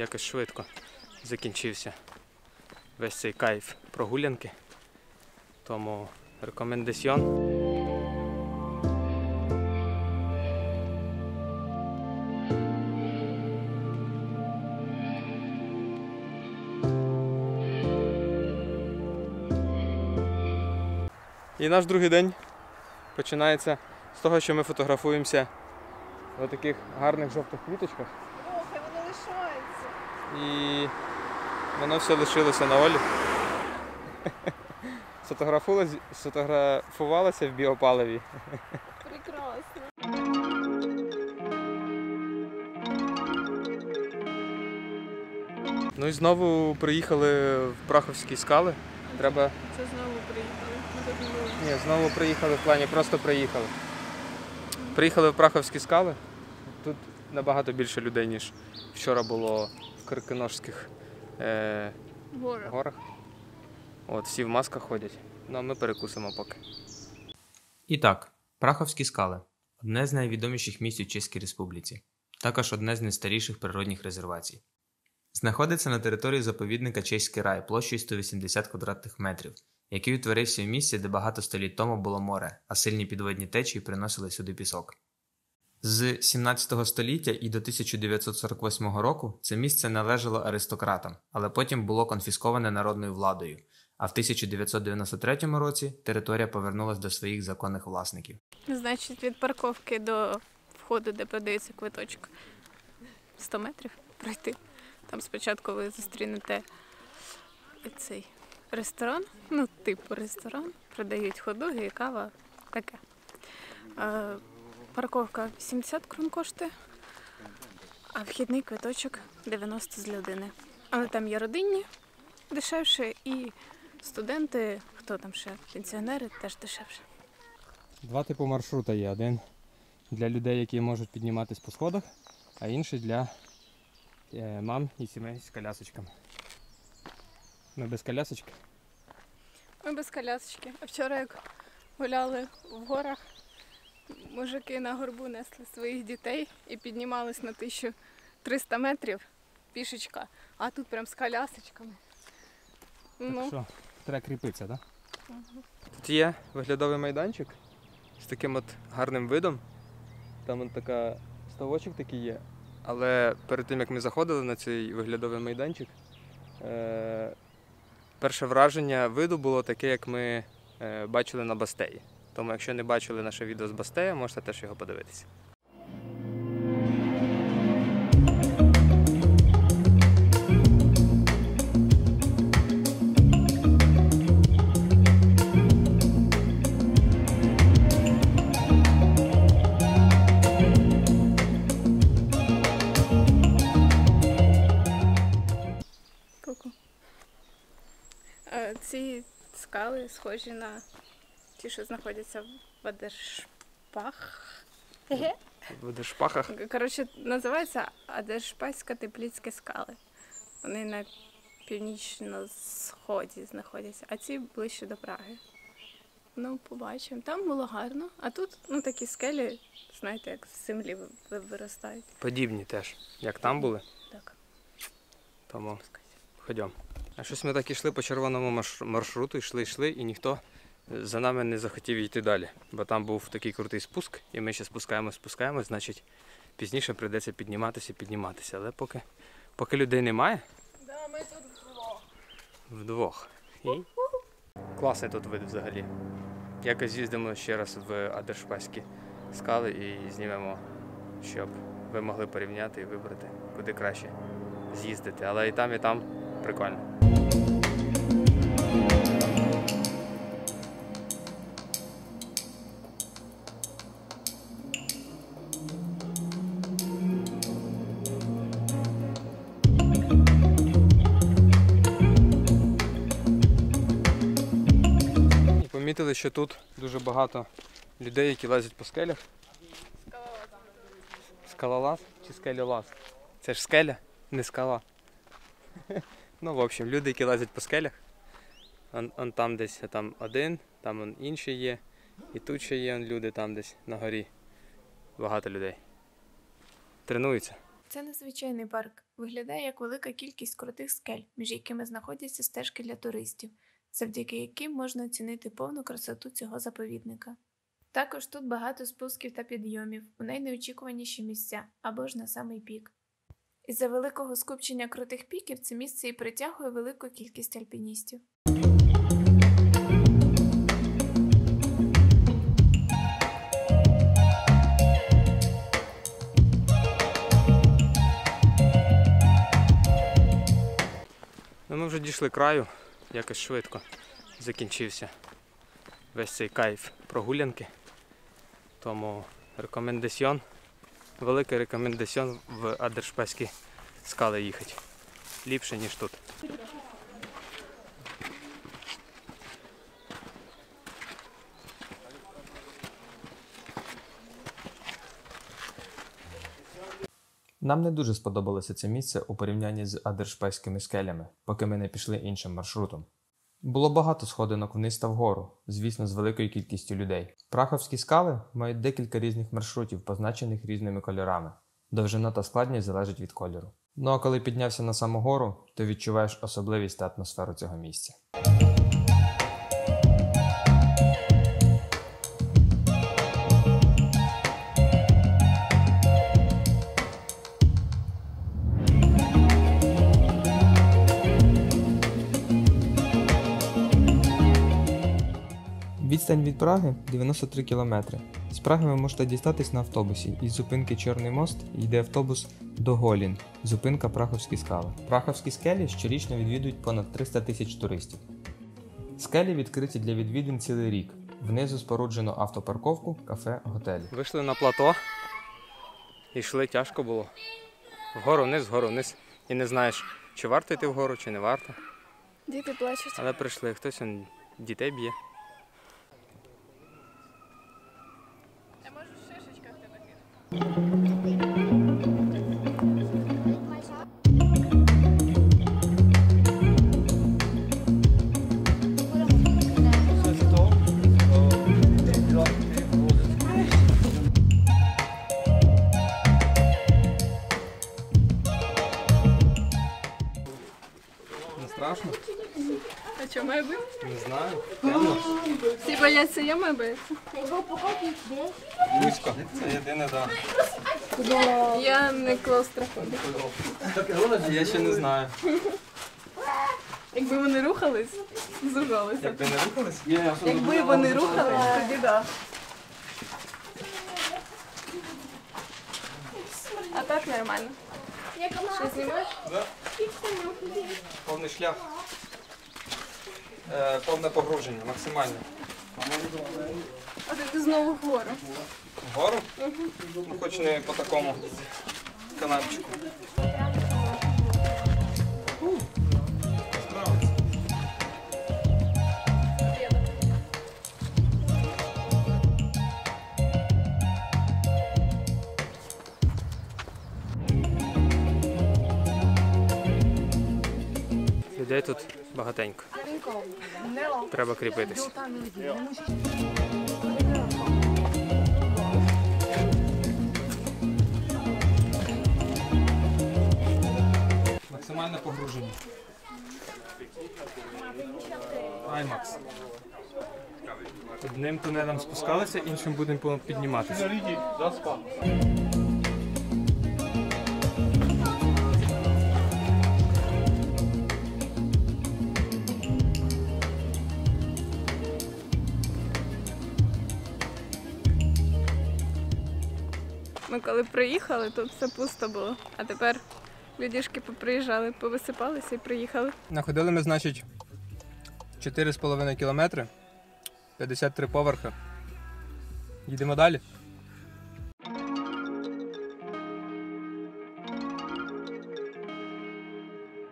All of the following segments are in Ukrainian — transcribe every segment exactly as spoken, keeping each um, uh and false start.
якось швидко закінчився весь цей кайф прогулянки. Тому рекомендаціон. І наш другий день починається з того, що ми фотографуємося в таких гарних жовтих квіточках. Ох, і воно лишається. І воно все лишилося на Олі. Сфотографувалася в біопаливі. Прекрасно. Ну і знову приїхали в Праховські скали. Треба... Це знову приїхали. Ні, знову приїхали в плані, просто приїхали. Приїхали в Праховські скали. Тут набагато більше людей, ніж вчора було в Крконоських е... горах. От, всі в масках ходять, ну а ми перекусимо поки. І так, Праховські скали – одне з найвідоміших місць у Чеській Республіці. Також одне з найстаріших природних резервацій. Знаходиться на території заповідника Чеський рай площею сто вісімдесят квадратних метрів, який утворився в місці, де багато століть тому було море, а сильні підводні течії приносили сюди пісок. З сімнадцятого століття і до тисяча дев'ятсот сорок восьмого року це місце належало аристократам, але потім було конфісковане народною владою, а в тисяча дев'ятсот дев'яносто третьому році територія повернулася до своїх законних власників. Значить, від парковки до входу, де продається квиточок, сто метрів пройти. Там спочатку ви зустрінете цей ресторан, ну типу ресторан, продають хот-доги і кава, таке. Е, парковка сімдесят крон коштує, а вхідний квиточок дев'яносто з людини. Але там є родинні дешевше і студенти, хто там ще, пенсіонери теж дешевше. Два типи маршрута є. Один для людей, які можуть підніматися по сходах, а інший для мам і сімей з колясочками. Ми без колясочки? Ми без колясочки. А вчора, як гуляли в горах, мужики на горбу несли своїх дітей і піднімались на тисячу триста метрів пішечка, а тут прям з колясочками. Так ну. Що, треба кріпитися, так? Да? Угу. Тут є виглядовий майданчик з таким от гарним видом. Там от така ставочок такий є. Але перед тим, як ми заходили на цей виглядовий майданчик, е перше враження виду було таке, як ми е бачили на Бастеї. Тому якщо не бачили наше відео з Бастея, можете теж його подивитися. Ці скали схожі на ті, що знаходяться в Аддершпах. В Адршпахах? Коротше, називаються Аддершпахська Тепліцька скали. Вони на північному сході знаходяться, а ці ближче до Праги. Ну, побачимо. Там було гарно, а тут ну, такі скелі, знаєте, як з землі виростають. Подібні теж, як там були. Так. Тому ходімо. А щось ми так ішли по червоному маршруту, йшли, йшли, і ніхто за нами не захотів йти далі. Бо там був такий крутий спуск, і ми ще спускаємось, спускаємось, значить пізніше прийдеться підніматися, підніматися. Але поки, поки людей немає... Да, ми тут вдвох. Вдвох. І... Класний тут вид взагалі. Якось з'їздимо ще раз в Аддершпахські скали і знімемо, щоб ви могли порівняти і вибрати, куди краще з'їздити. Але і там, і там прикольно. І помітили, що тут дуже багато людей, які лазять по скелях. Скалолаз чи скелелаз? Це ж скеля, не скала. Ну, в общем, люди, які лазять по скелях. Он, он там десь там один, там он інший є. І тут ще є он люди там десь на горі. Багато людей. Тренуються. Це незвичайний парк. Виглядає як велика кількість крутих скель, між якими знаходяться стежки для туристів, завдяки яким можна оцінити повну красоту цього заповідника. Також тут багато спусків та підйомів, у найнеочікуваніші місця, або ж на самий пік. Із-за великого скупчення крутих піків це місце і притягує велику кількість альпіністів. Ну, ми вже дійшли краю, якось швидко закінчився весь цей кайф прогулянки. Тому рекомендаціон, великий рекомендаціон в Аддершпахські скали їхати. Ліпше, ніж тут. Нам не дуже сподобалося це місце у порівнянні з Аддершпахськими скелями, поки ми не пішли іншим маршрутом. Було багато сходинок вниз та вгору, звісно, з великою кількістю людей. Праховські скали мають декілька різних маршрутів, позначених різними кольорами. Довжина та складність залежить від кольору. Ну а коли піднявся на саму гору, то відчуваєш особливість та атмосферу цього місця. Відстань від Праги – дев'яносто три кілометри. З Праги ви можете дістатись на автобусі. Із зупинки Чорний мост йде автобус до Holin, зупинка Праховські скали. Праховські скелі щорічно відвідують понад триста тисяч туристів. Скелі відкриті для відвідин цілий рік. Внизу споруджено автопарковку, кафе, готелі. Вийшли на плато, йшли, тяжко було. Вгору вниз, вгору вниз. І не знаєш, чи варто йти вгору, чи не варто. Діти плачуть. Але прийшли, хтось он, дітей б'є. Не страшно? А что, моя боится? Не знаю. Все боятся, я моя боится. Вузько, це єдине, так. Я не клаустрофобік. Я ще не знаю. Якби вони рухались, зругалися. Якби не рухались? Якби вони рухались, тоді так. А так нормально. Що, знімаєш? Так. Повний шлях. Повне погруження, максимальне. А ти знову вгору. Вгору? Угу. Ну, хоч не по такому канапчику. Людей тут багатенько. Треба кріпитись. Максимальне погруження. Аймакс. Одним тунелем спускалися, іншим будемо підніматися. Ми коли приїхали, тут все пусто було, а тепер людішки поприїжджали, повисипалися і приїхали. Находили ми, значить, чотири з половиною кілометри, п'ятдесят три поверхи. Їдемо далі.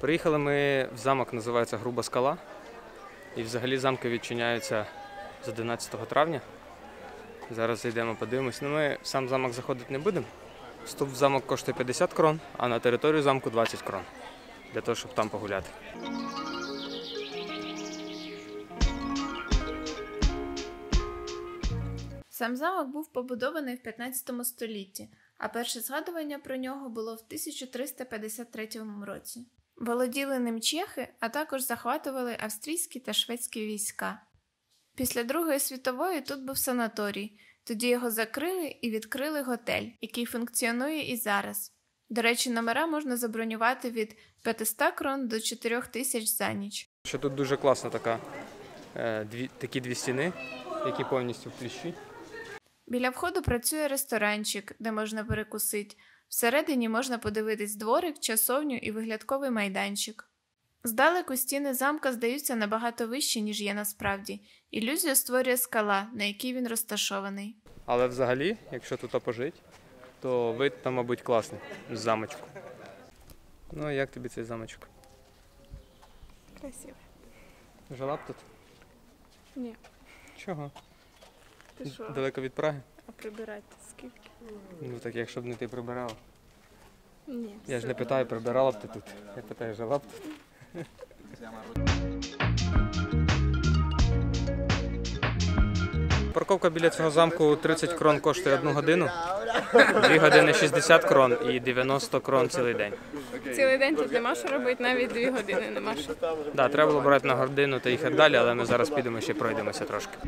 Приїхали ми в замок, називається Груба скала. І взагалі замки відчиняються з одинадцятого травня. Зараз йдемо, подивимось. Ну, ми в сам замок заходити не будемо. Вступ в замок коштує п'ятдесят крон, а на територію замку двадцять крон, для того, щоб там погуляти. Сам замок був побудований в п'ятнадцятому столітті, а перше згадування про нього було в тисяча триста п'ятдесят третьому році. Володіли ним чехи, а також захватували австрійські та шведські війська. Після Другої світової тут був санаторій, тоді його закрили і відкрили готель, який функціонує і зараз. До речі, номера можна забронювати від п'ятсот крон до чотирьох тисяч за ніч. Що тут дуже класно така, е, дві, такі дві стіни, які повністю в тріщі. Біля входу працює ресторанчик, де можна перекусити. Всередині можна подивитись дворик, часовню і виглядковий майданчик. Здалеку стіни замка здаються набагато вищі, ніж є насправді. Ілюзію створює скала, на якій він розташований. Але взагалі, якщо тут пожити, то вид там, мабуть, класний з замочку. Ну, а як тобі цей замочок? Красивий. Жила б тут? Ні. Чого? Ти що? Далеко від Праги? А прибирати скільки? Ну так, якщо б не ти прибирала. Ні. Я ж не питаю, прибирала б ти тут. Я питаю, жила б тут. Парковка біля цього замку тридцять крон коштує одну годину, дві години шістдесят крон і дев'яносто крон цілий день. Цілий день тут нема що робити, навіть дві години нема що. Так, да, треба було брати на годину та їхати далі, але ми зараз підемо ще пройдемося трошки.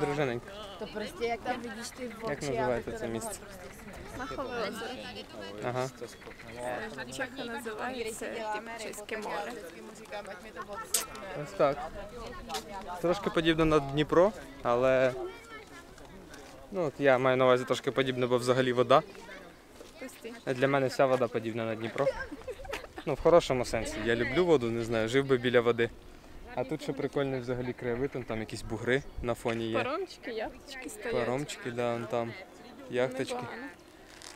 Дружиненько. Як називається це місце? Махове озеро. Ага. Чехи називається Чеське море. Ось так. Трошки подібно на Дніпро, але ну, от я маю на увазі трошки подібно, бо взагалі вода. Для мене вся вода подібна на Дніпро. Ну, в хорошому сенсі. Я люблю воду, не знаю, жив би біля води. А тут ще прикольний взагалі краєвид, там якісь бугри на фоні є. Паромчики, яхточки стоять. Паромчики, да, там яхточки.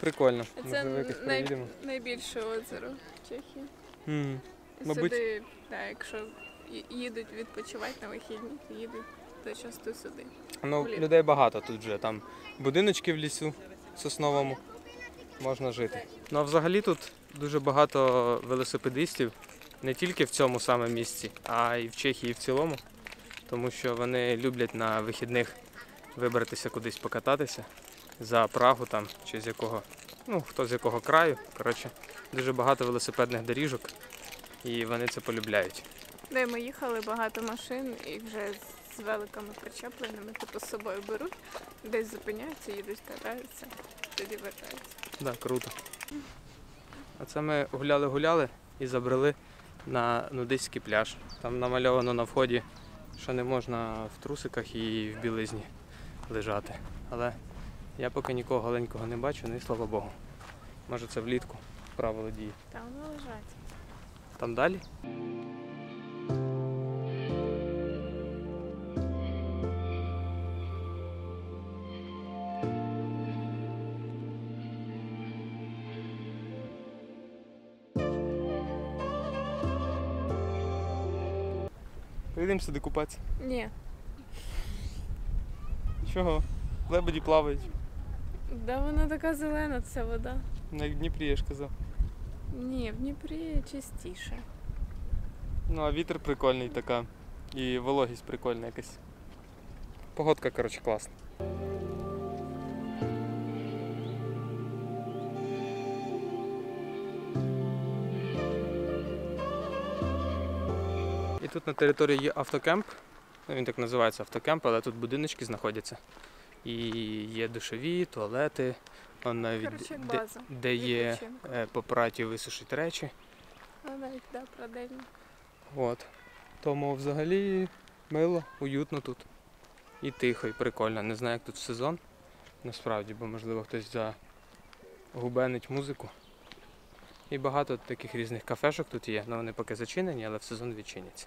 Прикольно. Це най... найбільше озеро в Чехії. Mm. Мабуть... Сюди, да, якщо їдуть відпочивати на вихідні, то їдуть то часто сюди. Ну, людей багато тут вже, там будиночки в лісу сосновому, можна жити. Ну а взагалі тут дуже багато велосипедистів. Не тільки в цьому саме місці, а й в Чехії в цілому, тому що вони люблять на вихідних вибратися кудись покататися за Прагу там, чи з якого, ну хто з якого краю, коротше, дуже багато велосипедних доріжок, і вони це полюбляють. Де ми їхали, багато машин, і вже з великами причепленими, типу з собою беруть, десь зупиняються, їдуть, катаються, тоді вертаються. Так, круто. А це ми гуляли-гуляли і забрели на нудистський пляж. Там намальовано на вході, що не можна в трусиках і в білизні лежати. Але я поки нікого голенького не бачу, ну і слава Богу. Може це влітку правило діє. Там не лежать. Там далі? Прийдемо сюди купатися? Ні. Чого? Лебеді плавають. Да, вона така зелена, ця вода. Ну, як в Дніпрі, я ж казав. Ні, в Дніпрі чистіше. Ну, а вітер прикольний така. І вологість прикольна якась. Погодка, коротше, класна. Тут на території є автокемп, ну, він так називається автокемп, але тут будиночки знаходяться. І є душові, туалети, он навіть короче, де, де є попрати висушити речі. Ну, навіть, да, продельно. От. Тому взагалі мило, уютно тут. І тихо, і прикольно. Не знаю, як тут сезон, насправді, бо можливо хтось загубенить музику. І багато таких різних кафешок тут є, але вони поки зачинені, але в сезон відчиняться.